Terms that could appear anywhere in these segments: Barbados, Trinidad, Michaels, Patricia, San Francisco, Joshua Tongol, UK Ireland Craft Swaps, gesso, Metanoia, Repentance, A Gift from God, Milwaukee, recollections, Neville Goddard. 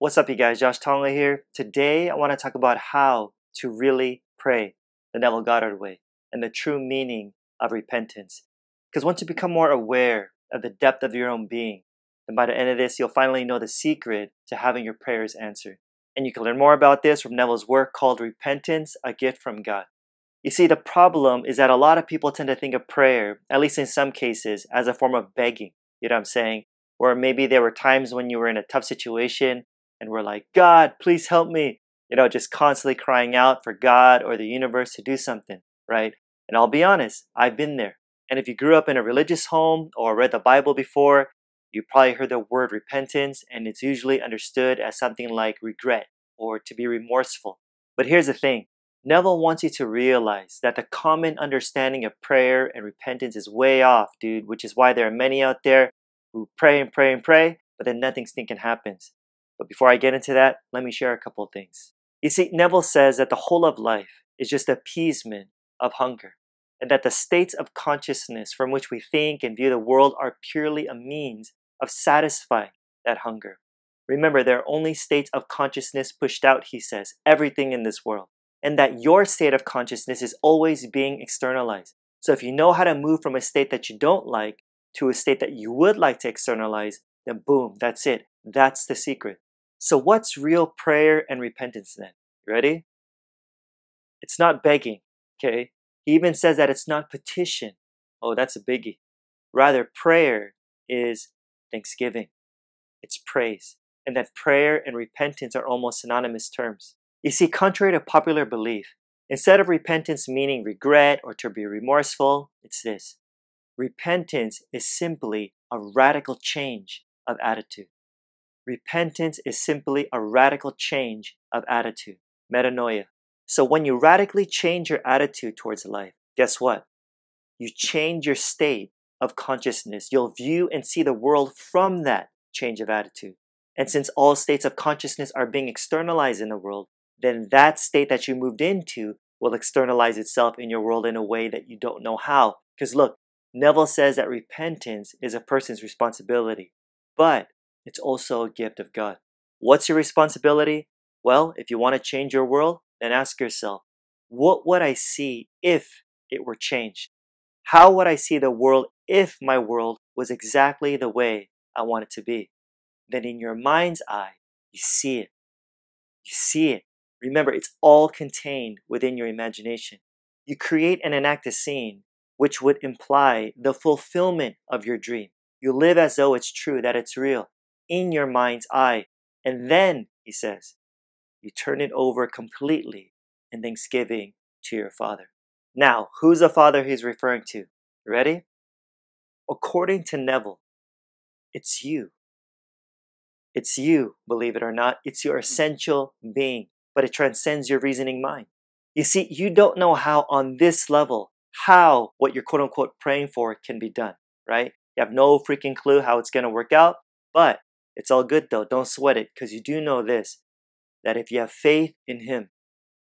What's up, you guys? Josh Tongol here. Today, I want to talk about how to really pray the Neville Goddard way and the true meaning of repentance. Because once you become more aware of the depth of your own being, then by the end of this, you'll finally know the secret to having your prayers answered. And you can learn more about this from Neville's work called Repentance, A Gift from God. You see, the problem is that a lot of people tend to think of prayer, at least in some cases, as a form of begging. You know what I'm saying? Or maybe there were times when you were in a tough situation and we're like, God, please help me. You know, just constantly crying out for God or the universe to do something, right? And I'll be honest, I've been there. And if you grew up in a religious home or read the Bible before, you probably heard the word repentance, and it's usually understood as something like regret or to be remorseful. But here's the thing. Neville wants you to realize that the common understanding of prayer and repentance is way off, dude, which is why there are many out there who pray and pray and pray, but then nothing stinking happens. But before I get into that, let me share a couple of things. You see, Neville says that the whole of life is just appeasement of hunger, and that the states of consciousness from which we think and view the world are purely a means of satisfying that hunger. Remember, there are only states of consciousness pushed out, he says, everything in this world, and that your state of consciousness is always being externalized. So if you know how to move from a state that you don't like to a state that you would like to externalize, then boom, that's it. That's the secret. So what's real prayer and repentance then? You ready? It's not begging, okay? He even says that it's not petition. Oh, that's a biggie. Rather, prayer is thanksgiving. It's praise. And that prayer and repentance are almost synonymous terms. You see, contrary to popular belief, instead of repentance meaning regret or to be remorseful, it's this. Repentance is simply a radical change of attitude. Repentance is simply a radical change of attitude, metanoia. So when you radically change your attitude towards life, guess what? You change your state of consciousness. You'll view and see the world from that change of attitude. And since all states of consciousness are being externalized in the world, then that state that you moved into will externalize itself in your world in a way that you don't know how. Because look, Neville says that repentance is a person's responsibility, but it's also a gift of God. What's your responsibility? Well, if you want to change your world, then ask yourself, what would I see if it were changed? How would I see the world if my world was exactly the way I want it to be? Then in your mind's eye, you see it. You see it. Remember, it's all contained within your imagination. You create and enact a scene which would imply the fulfillment of your dream. You live as though it's true, that it's real, in your mind's eye. And then, he says, you turn it over completely in thanksgiving to your Father. Now, who's the Father he's referring to? Ready? According to Neville, it's you. It's you, believe it or not. It's your essential being, but it transcends your reasoning mind. You see, you don't know how on this level, how what you're quote-unquote praying for can be done, right? You have no freaking clue how it's going to work out, but it's all good though. Don't sweat it, because you do know this, that if you have faith in Him,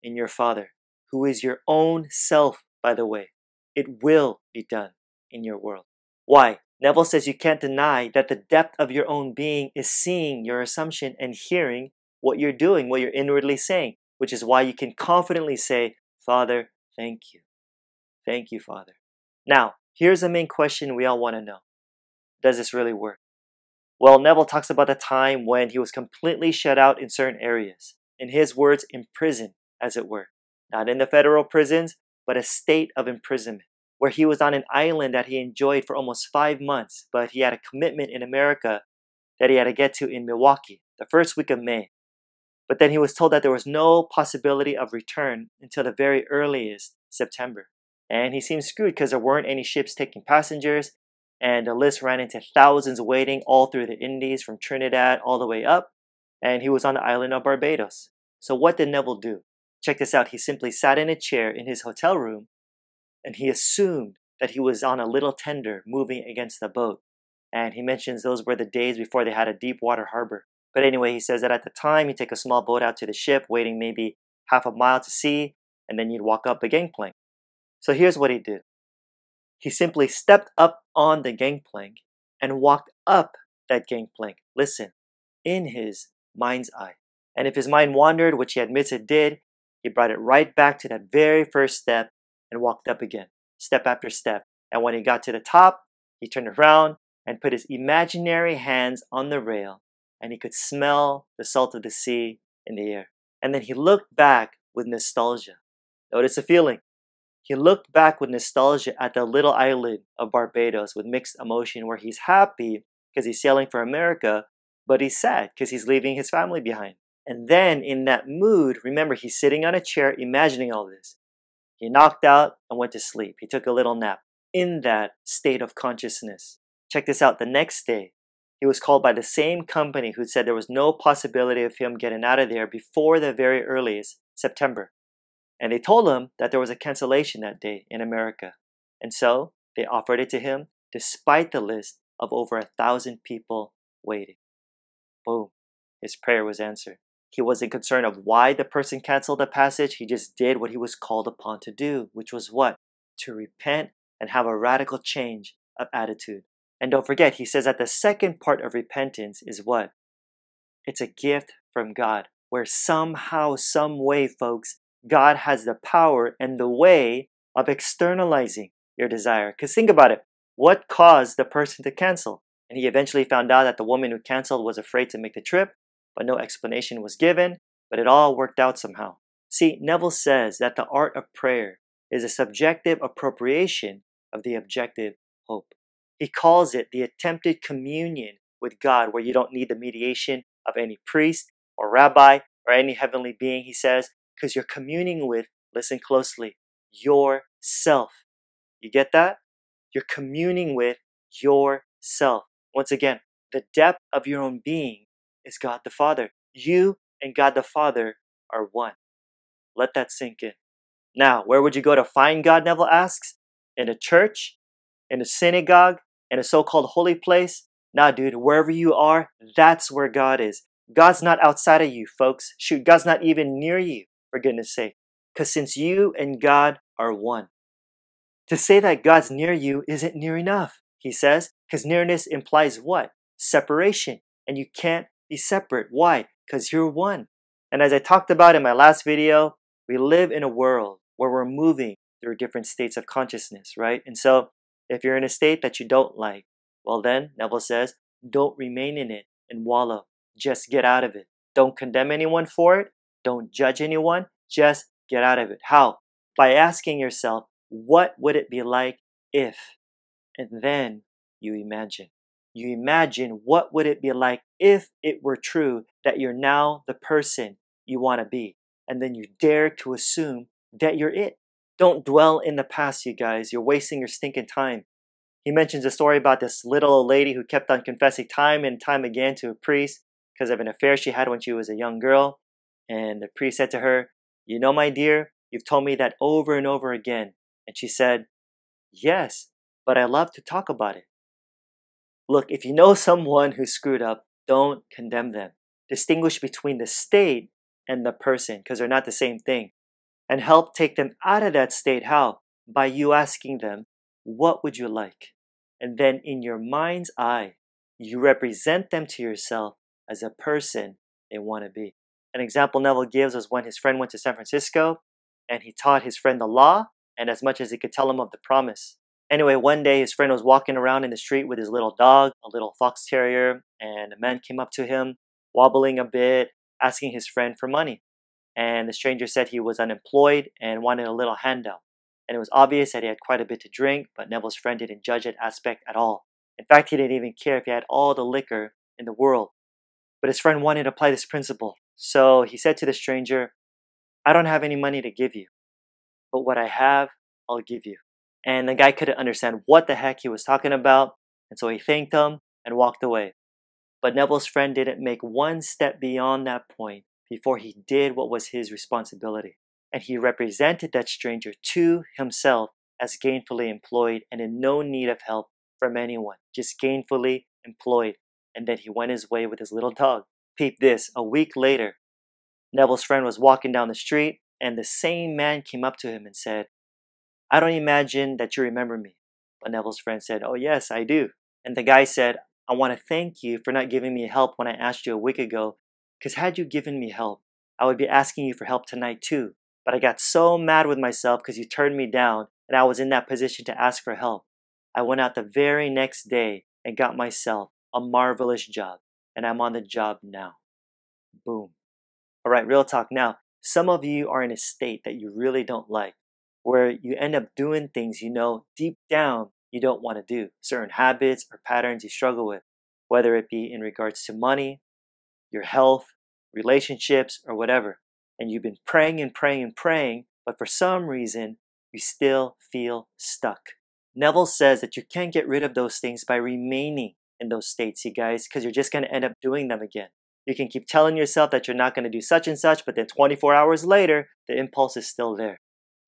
in your Father, who is your own self, by the way, it will be done in your world. Why? Neville says you can't deny that the depth of your own being is seeing your assumption and hearing what you're doing, what you're inwardly saying, which is why you can confidently say, Father, thank you. Thank you, Father. Now, here's the main question we all want to know. Does this really work? Well, Neville talks about the time when he was completely shut out in certain areas. In his words, imprisoned, as it were. Not in the federal prisons, but a state of imprisonment, where he was on an island that he enjoyed for almost 5 months, but he had a commitment in America that he had to get to in Milwaukee, the first week of May. But then he was told that there was no possibility of return until the very earliest September. And he seemed screwed because there weren't any ships taking passengers, and the list ran into thousands waiting all through the Indies, from Trinidad all the way up, and he was on the island of Barbados. So what did Neville do? Check this out. He simply sat in a chair in his hotel room, and he assumed that he was on a little tender moving against the boat. And he mentions those were the days before they had a deep water harbor. But anyway, he says that at the time, he'd take a small boat out to the ship, waiting maybe half a mile to sea, and then you'd walk up a gangplank. So here's what he did. He simply stepped up on the gangplank and walked up that gangplank, listen, in his mind's eye. And if his mind wandered, which he admits it did, he brought it right back to that very first step and walked up again, step after step. And when he got to the top, he turned around and put his imaginary hands on the rail, and he could smell the salt of the sea in the air. And then he looked back with nostalgia. Notice the feeling. He looked back with nostalgia at the little island of Barbados with mixed emotion, where he's happy because he's sailing for America, but he's sad because he's leaving his family behind. And then in that mood, remember, he's sitting on a chair imagining all this. He knocked out and went to sleep. He took a little nap in that state of consciousness. Check this out. The next day, he was called by the same company who said there was no possibility of him getting out of there before the very earliest, September. And they told him that there was a cancellation that day in America. And so they offered it to him despite the list of over 1,000 people waiting. Boom. His prayer was answered. He wasn't concerned of why the person canceled the passage. He just did what he was called upon to do, which was what? To repent and have a radical change of attitude. And don't forget, he says that the second part of repentance is what? It's a gift from God, where somehow, some way, folks, God has the power and the way of externalizing your desire. Because think about it. What caused the person to cancel? And he eventually found out that the woman who canceled was afraid to make the trip, but no explanation was given, but it all worked out somehow. See, Neville says that the art of prayer is a subjective appropriation of the objective hope. He calls it the attempted communion with God, where you don't need the mediation of any priest or rabbi or any heavenly being, he says, because you're communing with, listen closely, yourself. You get that? You're communing with yourself. Once again, the depth of your own being is God the Father. You and God the Father are one. Let that sink in. Now, where would you go to find God, Neville asks? In a church? In a synagogue? In a so-called holy place? Nah, dude, wherever you are, that's where God is. God's not outside of you, folks. Shoot, God's not even near you, for goodness sake. Because since you and God are one, to say that God's near you isn't near enough, he says, because nearness implies what? Separation. And you can't be separate. Why? Because you're one. And as I talked about in my last video, we live in a world where we're moving through different states of consciousness, right? And so if you're in a state that you don't like, well then, Neville says, don't remain in it and wallow. Just get out of it. Don't condemn anyone for it. Don't judge anyone. Just get out of it. How? By asking yourself, what would it be like if? And then you imagine. You imagine what would it be like if it were true that you're now the person you want to be. And then you dare to assume that you're it. Don't dwell in the past, you guys. You're wasting your stinking time. He mentions a story about this little old lady who kept on confessing time and time again to a priest because of an affair she had when she was a young girl. And the priest said to her, you know, my dear, you've told me that over and over again. And she said, yes, but I love to talk about it. Look, if you know someone who screwed up, don't condemn them. Distinguish between the state and the person, because they're not the same thing. And help take them out of that state. How? By you asking them, what would you like? And then in your mind's eye, you represent them to yourself as a person they want to be. An example Neville gives was when his friend went to San Francisco and he taught his friend the law and as much as he could tell him of the promise. Anyway, one day his friend was walking around in the street with his little dog, a little fox terrier, and a man came up to him, wobbling a bit, asking his friend for money. And the stranger said he was unemployed and wanted a little handout. And it was obvious that he had quite a bit to drink, but Neville's friend didn't judge that aspect at all. In fact, he didn't even care if he had all the liquor in the world. But his friend wanted to apply this principle. So he said to the stranger, I don't have any money to give you, but what I have, I'll give you. And the guy couldn't understand what the heck he was talking about, and so he thanked him and walked away. But Neville's friend didn't make one step beyond that point before he did what was his responsibility. And he represented that stranger to himself as gainfully employed and in no need of help from anyone, just gainfully employed. And then he went his way with his little dog. Peep this, a week later, Neville's friend was walking down the street and the same man came up to him and said, I don't imagine that you remember me. But Neville's friend said, oh yes, I do. And the guy said, I want to thank you for not giving me help when I asked you a week ago Because had you given me help, I would be asking you for help tonight too. But I got so mad with myself because you turned me down and I was in that position to ask for help. I went out the very next day and got myself a marvelous job. And I'm on the job now. Boom. All right, real talk now. Some of you are in a state that you really don't like, where you end up doing things you know deep down you don't want to do, certain habits or patterns you struggle with, whether it be in regards to money, your health, relationships, or whatever. And you've been praying and praying and praying, but for some reason, you still feel stuck. Neville says that you can't get rid of those things by remaining in those states, you guys, because you're just going to end up doing them again. You can keep telling yourself that you're not going to do such and such, but then 24 hours later, the impulse is still there.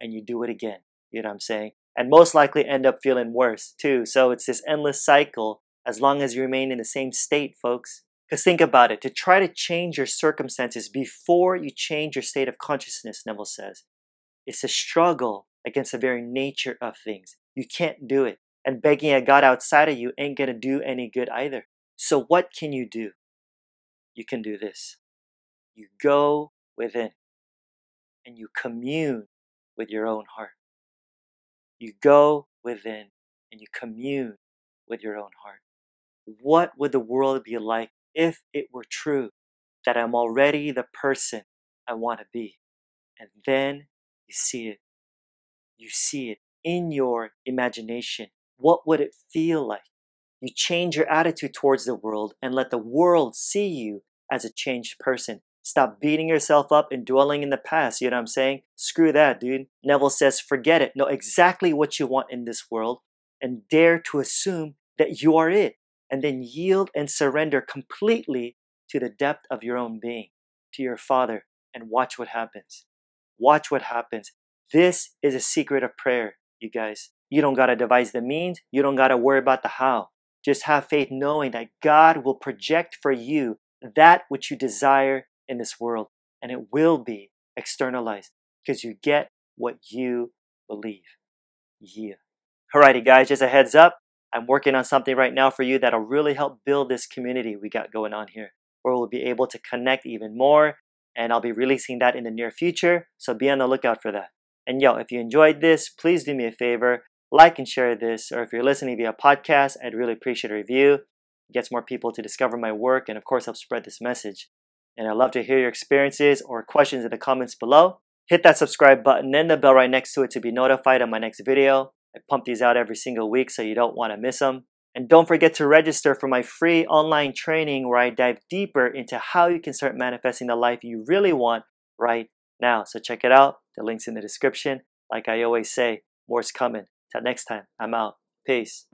And you do it again. You know what I'm saying? And most likely end up feeling worse too. So it's this endless cycle as long as you remain in the same state, folks. Because think about it, to try to change your circumstances before you change your state of consciousness, Neville says, it's a struggle against the very nature of things. You can't do it. And begging a God outside of you ain't going to do any good either. So what can you do? You can do this. You go within and you commune with your own heart. You go within and you commune with your own heart. What would the world be like if it were true that I'm already the person I want to be? And then you see it. You see it in your imagination. What would it feel like? You change your attitude towards the world and let the world see you as a changed person. Stop beating yourself up and dwelling in the past. You know what I'm saying? Screw that, dude. Neville says, forget it. Know exactly what you want in this world and dare to assume that you are it. And then yield and surrender completely to the depth of your own being, to your Father, and watch what happens. Watch what happens. This is a secret of prayer, you guys. You don't got to devise the means. You don't got to worry about the how. Just have faith knowing that God will project for you that which you desire in this world. And it will be externalized because you get what you believe. Yeah. Alrighty, guys, just a heads up. I'm working on something right now for you that'll really help build this community we got going on here, where we'll be able to connect even more, and I'll be releasing that in the near future, so be on the lookout for that. And yo, if you enjoyed this, please do me a favor, like and share this, or if you're listening via podcast, I'd really appreciate a review. It gets more people to discover my work and of course help spread this message. And I'd love to hear your experiences or questions in the comments below. Hit that subscribe button and the bell right next to it to be notified of my next video. I pump these out every single week so you don't want to miss them. And don't forget to register for my free online training where I dive deeper into how you can start manifesting the life you really want right now. So check it out. The link's in the description. Like I always say, more's coming. Till next time, I'm out. Peace.